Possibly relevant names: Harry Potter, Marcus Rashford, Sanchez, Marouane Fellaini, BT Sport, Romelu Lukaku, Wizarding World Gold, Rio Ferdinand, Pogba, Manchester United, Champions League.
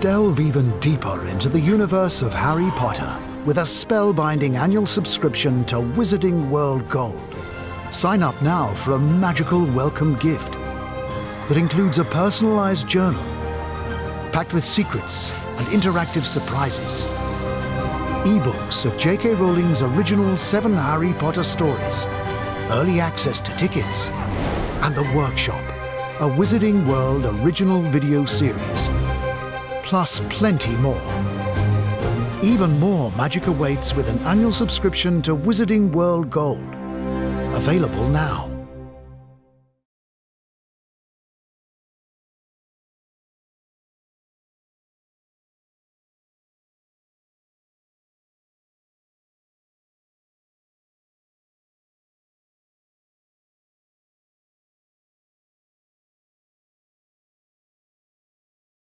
delve even deeper into the universe of Harry Potter with a spellbinding annual subscription to Wizarding World Gold. Sign up now for a magical welcome gift that includes a personalized journal packed with secrets and interactive surprises, ebooks of J.K. Rowling's original 7 Harry Potter stories, early access to tickets, and The Workshop, a Wizarding World original video series, plus plenty more. Even more magic awaits with an annual subscription to Wizarding World Gold. Available now.